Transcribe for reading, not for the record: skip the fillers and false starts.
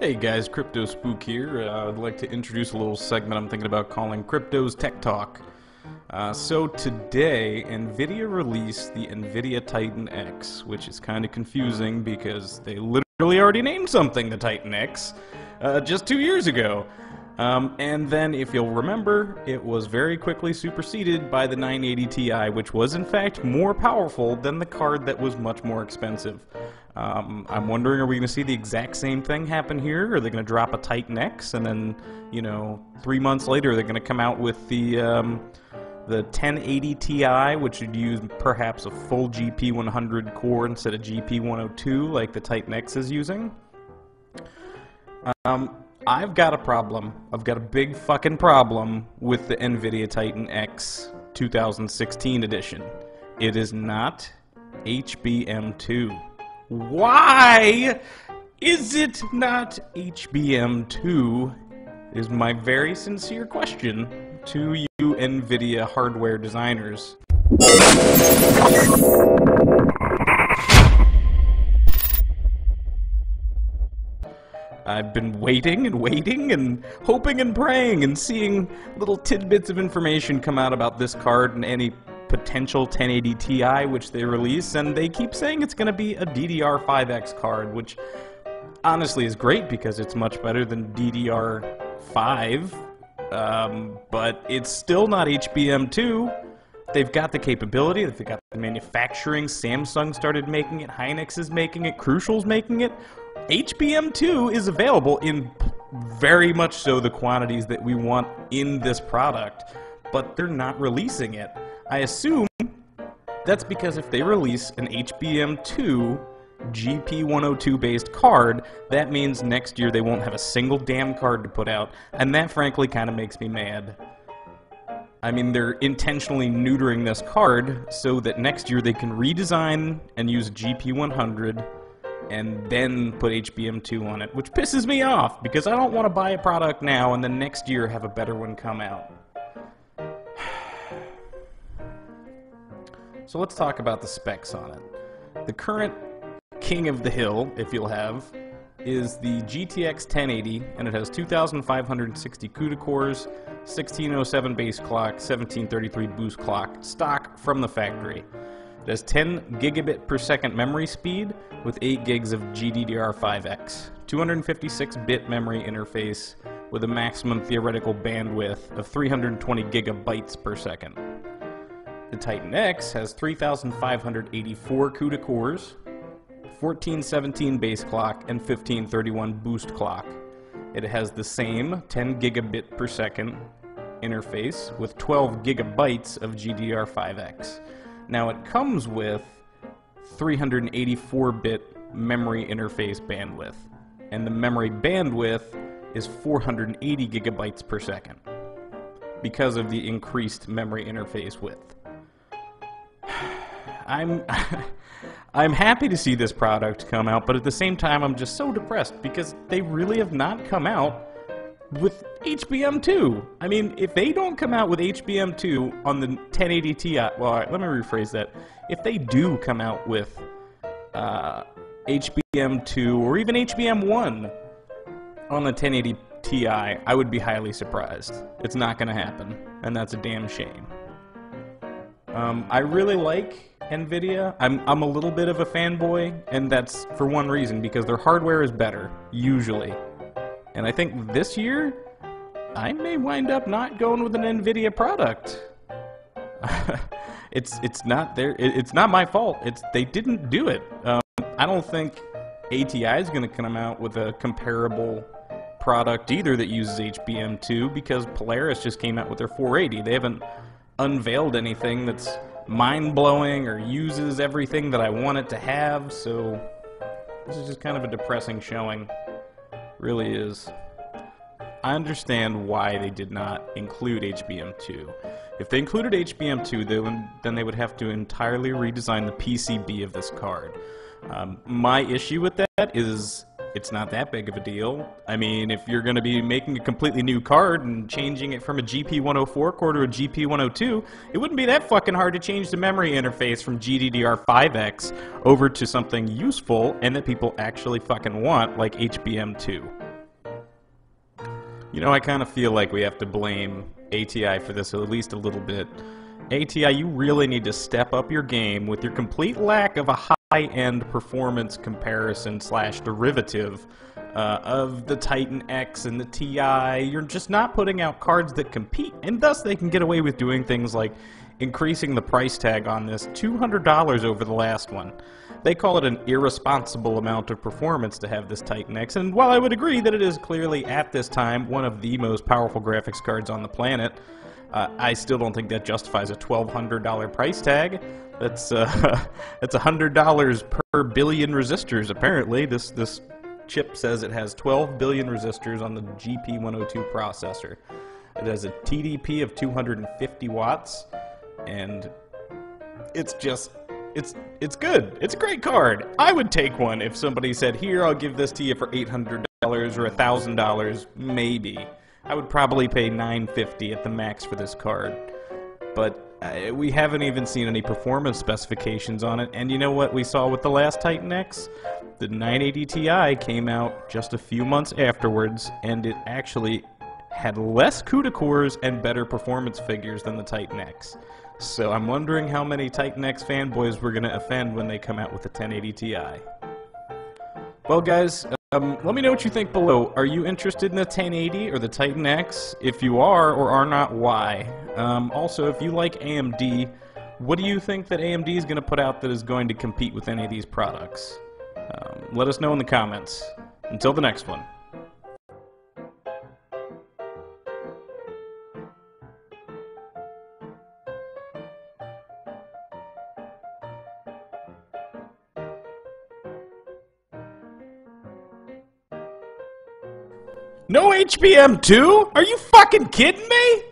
Hey guys, Crypto Spook here. I'd like to introduce a little segment I'm thinking about calling Crypto's Tech Talk. So today, Nvidia released the Nvidia Titan X, which is kind of confusing because they literally already named something the Titan X just 2 years ago. And then, if you'll remember, it was very quickly superseded by the 980 Ti, which was in fact more powerful than the card that was much more expensive. I'm wondering, are we going to see the exact same thing happen here? Are they going to drop a Titan X, and then, you know, 3 months later they're going to come out with the 1080 Ti, which would use perhaps a full GP100 core instead of GP102 like the Titan X is using? I've got a problem. I've got a big fucking problem with the Nvidia Titan X 2016 edition. It is not HBM2. Why is it not HBM2? Is my very sincere question to you Nvidia hardware designers. I've been waiting and waiting and hoping and praying and seeing little tidbits of information come out about this card and any potential 1080 Ti which they release, and they keep saying it's going to be a DDR5X card, which honestly is great because it's much better than DDR5, but it's still not HBM2. They've got the capability, they've got the manufacturing, Samsung started making it, Hynix is making it, Crucial's making it. HBM2 is available in very much so the quantities that we want in this product, but they're not releasing it. I assume that's because if they release an HBM2 GP102 based card, that means next year they won't have a single damn card to put out, and that frankly kind of makes me mad. I mean, they're intentionally neutering this card so that next year they can redesign and use GP100 and then put HBM2 on it, which pisses me off because I don't want to buy a product now and then next year have a better one come out. So let's talk about the specs on it. The current king of the hill, if you'll have, is the GTX 1080, and it has 2,560 CUDA cores, 1607 base clock, 1733 boost clock, stock from the factory. It has 10 gigabit per second memory speed with 8 gigs of GDDR5X, 256-bit memory interface with a maximum theoretical bandwidth of 320 gigabytes per second. The Titan X has 3,584 CUDA cores, 1417 base clock, and 1531 boost clock. It has the same 10 gigabit per second interface with 12 gigabytes of GDDR5X. Now it comes with 384-bit memory interface bandwidth, and the memory bandwidth is 480 gigabytes per second because of the increased memory interface width. I'm happy to see this product come out, but at the same time I'm just so depressed because they really have not come out with HBM2. I mean, if they don't come out with HBM2 on the 1080 Ti, well, all right, let me rephrase that. If they do come out with HBM2 or even HBM1 on the 1080 Ti, I would be highly surprised. It's not going to happen, and that's a damn shame. I really like Nvidia. I'm a little bit of a fanboy, and that's for one reason, because their hardware is better, usually. And I think this year, I may wind up not going with an Nvidia product. it's not their, it's not my fault. They didn't do it. I don't think ATI is going to come out with a comparable product either that uses HBM2, because Polaris just came out with their 480. They haven't unveiled anything that's mind-blowing or uses everything that I want it to have, so this is just kind of a depressing showing. Really is. I understand why they did not include HBM2. If they included HBM2, then they would have to entirely redesign the PCB of this card. My issue with that is it's not that big of a deal. I mean, if you're going to be making a completely new card and changing it from a GP104 core to a GP102, it wouldn't be that fucking hard to change the memory interface from GDDR5X over to something useful and that people actually fucking want, like HBM2. You know, I kind of feel like we have to blame ATI for this at least a little bit. ATI, you really need to step up your game with your complete lack of a high-end performance comparison slash derivative of the Titan X and the Ti. You're just not putting out cards that compete, and thus they can get away with doing things like increasing the price tag on this $200 over the last one. They call it an irresponsible amount of performance to have this Titan X, and while I would agree that it is clearly at this time one of the most powerful graphics cards on the planet, I still don't think that justifies a $1,200 price tag. That's that's $100 per billion resistors. Apparently, this chip says it has 12 billion resistors on the GP-102 processor. It has a TDP of 250 watts, and it's just it's good. It's a great card. I would take one if somebody said, "Here, I'll give this to you for $800 or $1,000, maybe." I would probably pay $950 at the max for this card, but we haven't even seen any performance specifications on it, and you know what we saw with the last Titan X? The 980 Ti came out just a few months afterwards, and it actually had less CUDA cores and better performance figures than the Titan X. So I'm wondering how many Titan X fanboys we're going to offend when they come out with the 1080 Ti. Well guys, let me know what you think below. Are you interested in the 1080 or the Titan X? If you are or are not, why? Also, if you like AMD, what do you think that AMD is going to put out that is going to compete with any of these products? Let us know in the comments. Until the next one. No HBM2? Are you fucking kidding me?